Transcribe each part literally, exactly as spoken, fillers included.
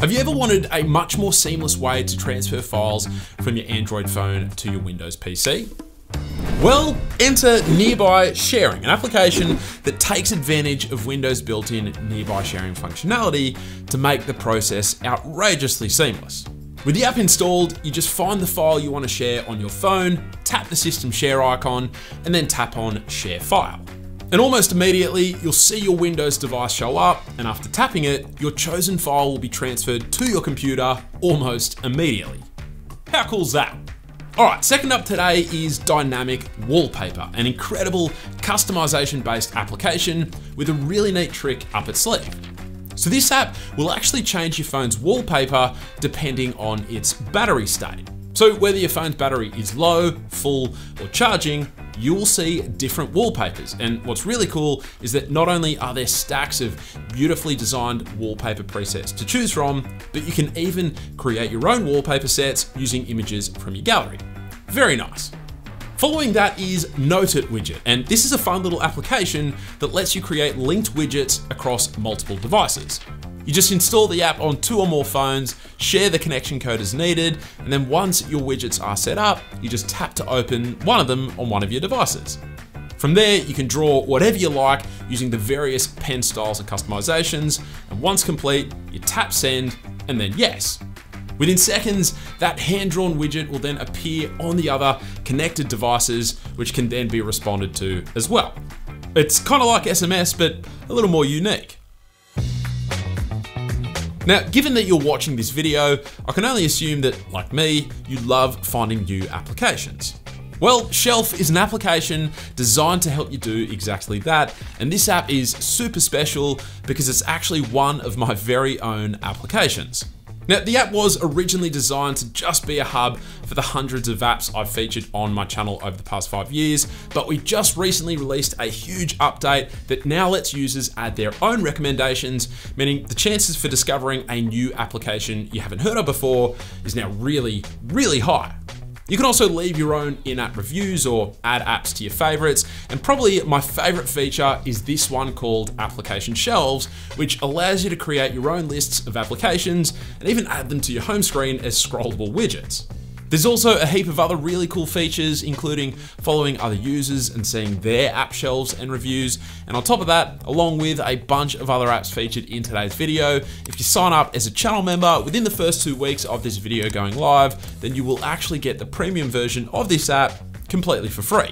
Have you ever wanted a much more seamless way to transfer files from your Android phone to your Windows P C? Well, enter Nearby Sharing, an application that takes advantage of Windows' built-in Nearby Sharing functionality to make the process outrageously seamless. With the app installed, you just find the file you want to share on your phone, tap the system share icon, and then tap on Share File. And almost immediately, you'll see your Windows device show up, and after tapping it, your chosen file will be transferred to your computer almost immediately. How cool's that? All right, second up today is Dynamic Wallpaper, an incredible customization-based application with a really neat trick up its sleeve. So this app will actually change your phone's wallpaper depending on its battery state. So whether your phone's battery is low, full, or charging, you will see different wallpapers. And what's really cool is that not only are there stacks of beautifully designed wallpaper presets to choose from, but you can even create your own wallpaper sets using images from your gallery. Very nice. Following that is Note It Widget. And this is a fun little application that lets you create linked widgets across multiple devices. You just install the app on two or more phones, share the connection code as needed, and then once your widgets are set up, you just tap to open one of them on one of your devices. From there, you can draw whatever you like using the various pen styles and customizations, and once complete, you tap send, and then yes. Within seconds, that hand-drawn widget will then appear on the other connected devices, which can then be responded to as well. It's kind of like S M S, but a little more unique. Now, given that you're watching this video, I can only assume that, like me, you love finding new applications. Well, Shelf is an application designed to help you do exactly that, and this app is super special because it's actually one of my very own applications. Now, the app was originally designed to just be a hub for the hundreds of apps I've featured on my channel over the past five years, but we just recently released a huge update that now lets users add their own recommendations, meaning the chances for discovering a new application you haven't heard of before is now really, really high. You can also leave your own in-app reviews or add apps to your favorites. And probably my favorite feature is this one called Application Shelves, which allows you to create your own lists of applications and even add them to your home screen as scrollable widgets. There's also a heap of other really cool features, including following other users and seeing their app shelves and reviews. And on top of that, along with a bunch of other apps featured in today's video, if you sign up as a channel member within the first two weeks of this video going live, then you will actually get the premium version of this app completely for free.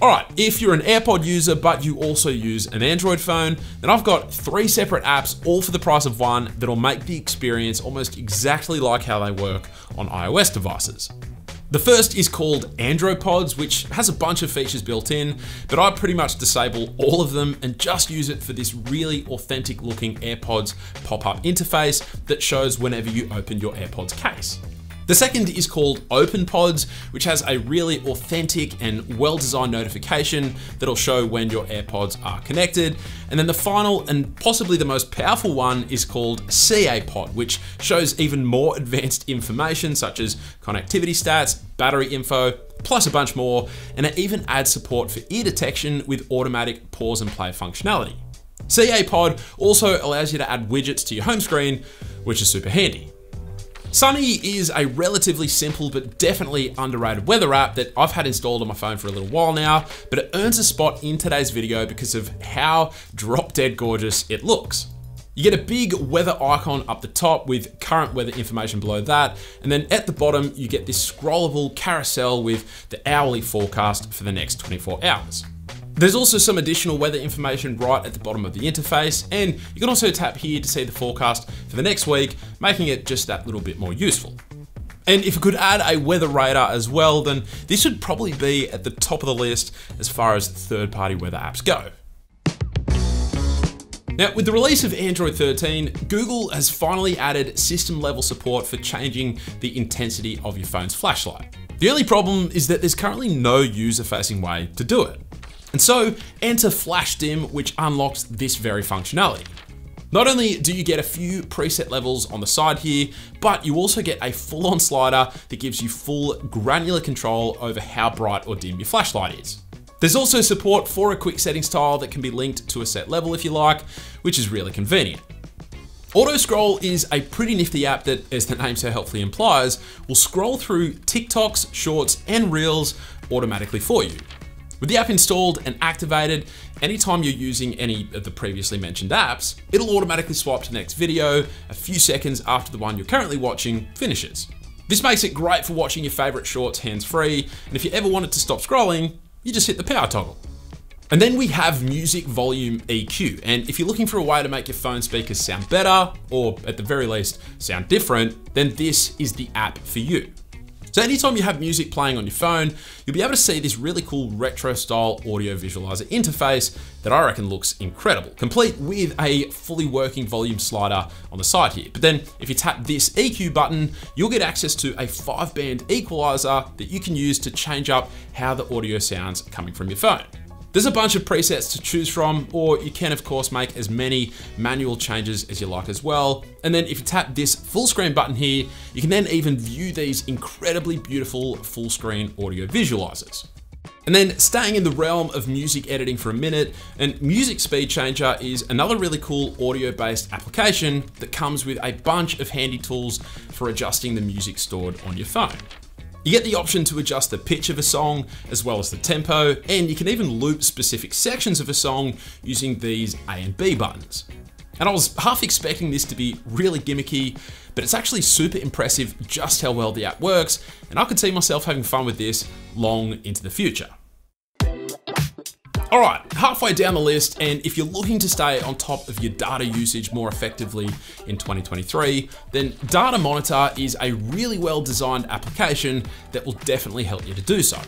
All right, if you're an AirPod user, but you also use an Android phone, then I've got three separate apps, all for the price of one, that'll make the experience almost exactly like how they work on iOS devices. The first is called AndroPods, which has a bunch of features built in, but I pretty much disable all of them and just use it for this really authentic looking AirPods pop-up interface that shows whenever you open your AirPods case. The second is called OpenPods, which has a really authentic and well-designed notification that'll show when your AirPods are connected. And then the final and possibly the most powerful one is called CAPod, which shows even more advanced information such as connectivity stats, battery info, plus a bunch more, and it even adds support for ear detection with automatic pause and play functionality. CAPod also allows you to add widgets to your home screen, which is super handy. Sunny is a relatively simple but definitely underrated weather app that I've had installed on my phone for a little while now, but it earns a spot in today's video because of how drop-dead gorgeous it looks. You get a big weather icon up the top with current weather information below that, and then at the bottom you get this scrollable carousel with the hourly forecast for the next twenty-four hours. There's also some additional weather information right at the bottom of the interface, and you can also tap here to see the forecast for the next week, making it just that little bit more useful. And if you could add a weather radar as well, then this would probably be at the top of the list as far as third-party weather apps go. Now, with the release of Android thirteen, Google has finally added system-level support for changing the intensity of your phone's flashlight. The only problem is that there's currently no user-facing way to do it. And so enter Flash Dim, which unlocks this very functionality. Not only do you get a few preset levels on the side here, but you also get a full-on slider that gives you full granular control over how bright or dim your flashlight is. There's also support for a quick settings tile that can be linked to a set level if you like, which is really convenient. Auto Scroll is a pretty nifty app that, as the name so helpfully implies, will scroll through TikToks, Shorts, and Reels automatically for you. With the app installed and activated, anytime you're using any of the previously mentioned apps, it'll automatically swipe to the next video a few seconds after the one you're currently watching finishes. This makes it great for watching your favorite shorts hands-free, and if you ever wanted to stop scrolling, you just hit the power toggle. And then we have Music Volume E Q, and if you're looking for a way to make your phone speakers sound better, or at the very least, sound different, then this is the app for you. So anytime you have music playing on your phone, you'll be able to see this really cool retro style audio visualizer interface that I reckon looks incredible, complete with a fully working volume slider on the side here. But then if you tap this E Q button, you'll get access to a five band equalizer that you can use to change up how the audio sounds coming from your phone. There's a bunch of presets to choose from, or you can of course make as many manual changes as you like as well. And then if you tap this full screen button here, you can then even view these incredibly beautiful full screen audio visualizers. And then staying in the realm of music editing for a minute, and Music Speed Changer is another really cool audio-based application that comes with a bunch of handy tools for adjusting the music stored on your phone. You get the option to adjust the pitch of a song, as well as the tempo, and you can even loop specific sections of a song using these A and B buttons. And I was half expecting this to be really gimmicky, but it's actually super impressive just how well the app works, and I could see myself having fun with this long into the future. All right, halfway down the list, and if you're looking to stay on top of your data usage more effectively in twenty twenty-three, then Data Monitor is a really well-designed application that will definitely help you to do so.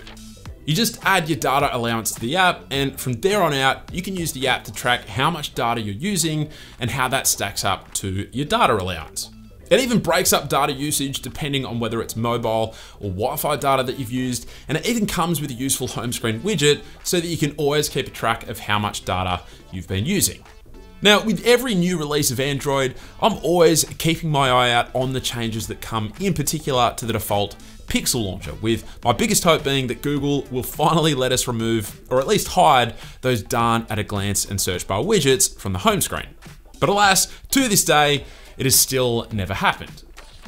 You just add your data allowance to the app, and from there on out, you can use the app to track how much data you're using and how that stacks up to your data allowance. It even breaks up data usage depending on whether it's mobile or Wi-Fi data that you've used, and it even comes with a useful home screen widget so that you can always keep a track of how much data you've been using. Now, with every new release of Android, I'm always keeping my eye out on the changes that come, in particular to the default Pixel Launcher, with my biggest hope being that Google will finally let us remove, or at least hide, those darn at-a-glance and search bar widgets from the home screen. But alas, to this day, it has still never happened.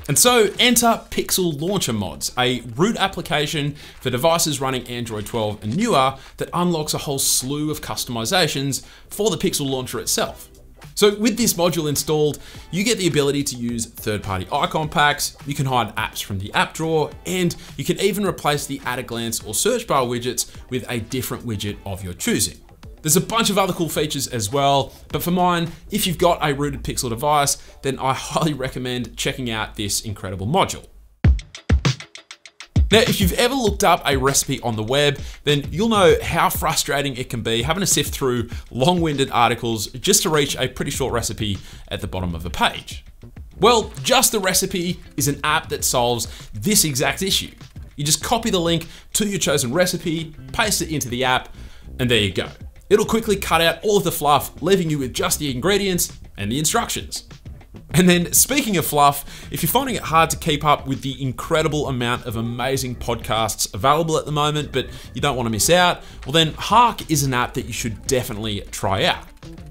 And so enter Pixel Launcher Mods, a root application for devices running Android twelve and newer that unlocks a whole slew of customizations for the Pixel Launcher itself. So with this module installed, you get the ability to use third-party icon packs, you can hide apps from the app drawer, and you can even replace the at-a-glance or search bar widgets with a different widget of your choosing. There's a bunch of other cool features as well, but for mine, if you've got a rooted Pixel device, then I highly recommend checking out this incredible module. Now, if you've ever looked up a recipe on the web, then you'll know how frustrating it can be having to sift through long-winded articles just to reach a pretty short recipe at the bottom of a page. Well, Just The Recipe is an app that solves this exact issue. You just copy the link to your chosen recipe, paste it into the app, and there you go. It'll quickly cut out all of the fluff, leaving you with just the ingredients and the instructions. And then speaking of fluff, if you're finding it hard to keep up with the incredible amount of amazing podcasts available at the moment, but you don't want to miss out, well then Hark is an app that you should definitely try out.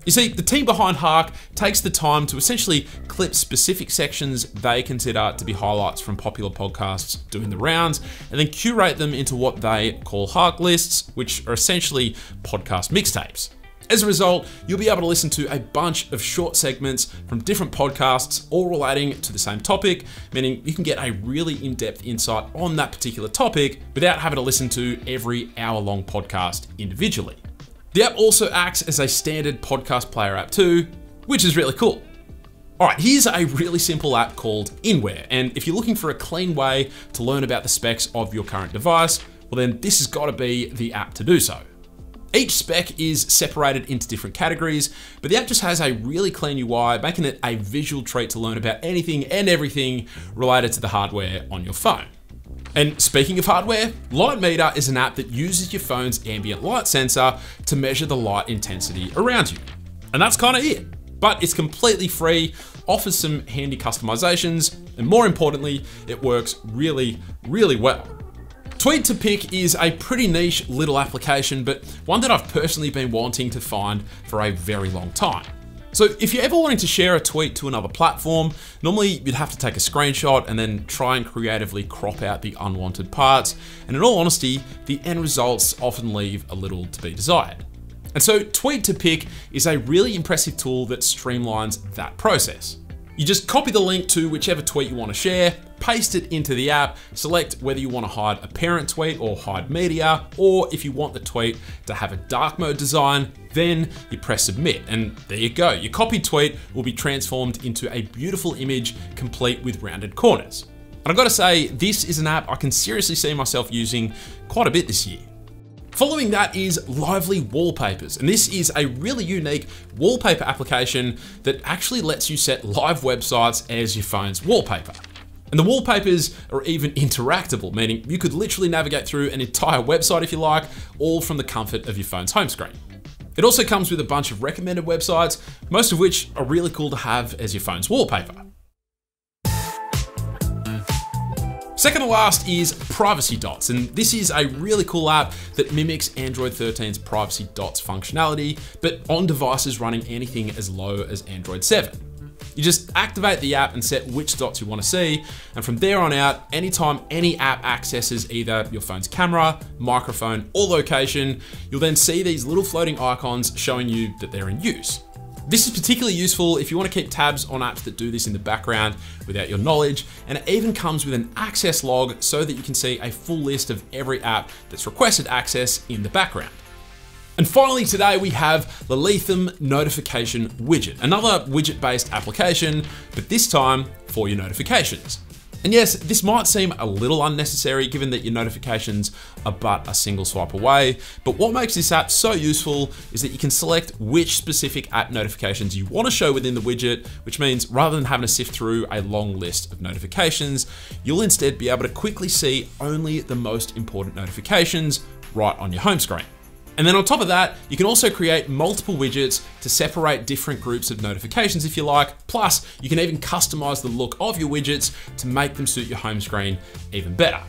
You see, the team behind Hark takes the time to essentially clip specific sections they consider to be highlights from popular podcasts doing the rounds, and then curate them into what they call Hark lists, which are essentially podcast mixtapes. As a result, you'll be able to listen to a bunch of short segments from different podcasts, all relating to the same topic, meaning you can get a really in-depth insight on that particular topic without having to listen to every hour-long podcast individually. The app also acts as a standard podcast player app too, which is really cool. All right, here's a really simple app called Inware, and if you're looking for a clean way to learn about the specs of your current device, well then this has got to be the app to do so. Each spec is separated into different categories, but the app just has a really clean U I, making it a visual treat to learn about anything and everything related to the hardware on your phone. And speaking of hardware, Light Meter is an app that uses your phone's ambient light sensor to measure the light intensity around you. And that's kind of it, but it's completely free, offers some handy customizations, and more importantly, it works really, really well. Tweet to Pic is a pretty niche little application, but one that I've personally been wanting to find for a very long time. So if you're ever wanting to share a tweet to another platform, normally you'd have to take a screenshot and then try and creatively crop out the unwanted parts. And in all honesty, the end results often leave a little to be desired. And so Tweet to Pic is a really impressive tool that streamlines that process. You just copy the link to whichever tweet you want to share, paste it into the app, select whether you want to hide a parent tweet or hide media, or if you want the tweet to have a dark mode design, then you press submit, and there you go. Your copied tweet will be transformed into a beautiful image complete with rounded corners. And I've got to say, this is an app I can seriously see myself using quite a bit this year. Following that is Lively Wallpapers, and this is a really unique wallpaper application that actually lets you set live websites as your phone's wallpaper. And the wallpapers are even interactable, meaning you could literally navigate through an entire website if you like, all from the comfort of your phone's home screen. It also comes with a bunch of recommended websites, most of which are really cool to have as your phone's wallpaper. Second to last is Privacy Dots, and this is a really cool app that mimics Android thirteen's Privacy Dots functionality, but on devices running anything as low as Android seven. You just activate the app and set which dots you want to see, and from there on out, anytime any app accesses either your phone's camera, microphone, or location, you'll then see these little floating icons showing you that they're in use. This is particularly useful if you want to keep tabs on apps that do this in the background without your knowledge, and it even comes with an access log so that you can see a full list of every app that's requested access in the background. And finally today we have Noteit Notification Widget, another widget-based application, but this time for your notifications. And yes, this might seem a little unnecessary given that your notifications are but a single swipe away, but what makes this app so useful is that you can select which specific app notifications you want to show within the widget, which means rather than having to sift through a long list of notifications, you'll instead be able to quickly see only the most important notifications right on your home screen. And then on top of that, you can also create multiple widgets to separate different groups of notifications if you like. Plus, you can even customize the look of your widgets to make them suit your home screen even better.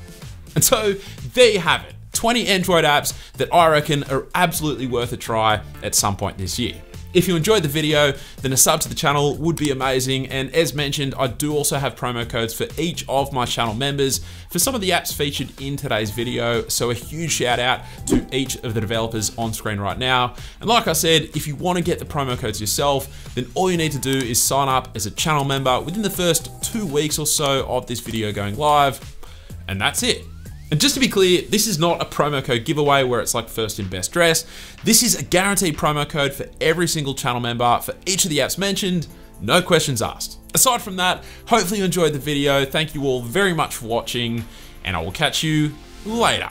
And so there you have it, twenty Android apps that I reckon are absolutely worth a try at some point this year. If you enjoyed the video, then a sub to the channel would be amazing. And as mentioned, I do also have promo codes for each of my channel members for some of the apps featured in today's video. So a huge shout out to each of the developers on screen right now. And like I said, if you want to get the promo codes yourself, then all you need to do is sign up as a channel member within the first two weeks or so of this video going live. And that's it. And just to be clear, this is not a promo code giveaway where it's like first in best dress. This is a guaranteed promo code for every single channel member for each of the apps mentioned, no questions asked. Aside from that, hopefully you enjoyed the video. Thank you all very much for watching, and I will catch you later.